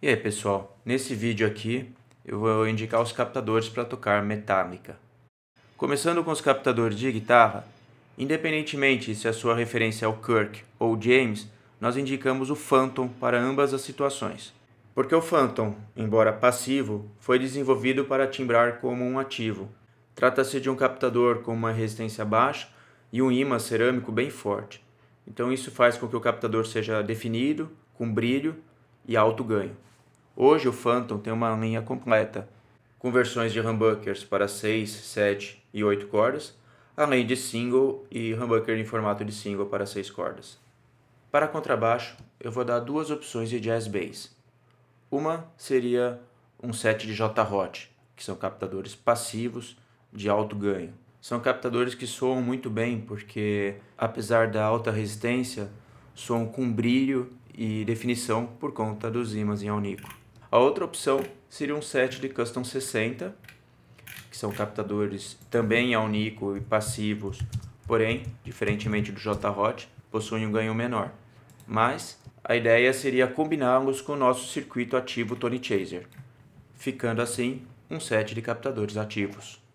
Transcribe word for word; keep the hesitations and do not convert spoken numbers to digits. E aí pessoal, nesse vídeo aqui eu vou indicar os captadores para tocar metálica. Começando com os captadores de guitarra, independentemente se a sua referência é o Kirk ou o James, nós indicamos o Phantom para ambas as situações. Porque o Phantom, embora passivo, foi desenvolvido para timbrar como um ativo. Trata-se de um captador com uma resistência baixa e um ímã cerâmico bem forte. Então isso faz com que o captador seja definido, com brilho e alto ganho. Hoje o Phantom tem uma linha completa, com versões de humbuckers para seis, sete e oito cordas, além de single e humbucker em formato de single para seis cordas. Para contrabaixo, eu vou dar duas opções de jazz bass. Uma seria um set de J-Hot, que são captadores passivos de alto ganho. São captadores que soam muito bem porque, apesar da alta resistência, soam com brilho e definição por conta dos ímãs em Alnico. A outra opção seria um set de Custom sessenta, que são captadores também Alnico e passivos, porém, diferentemente do J-Hot, possuem um ganho menor. Mas a ideia seria combiná-los com o nosso circuito ativo Tony Chaser, ficando assim um set de captadores ativos.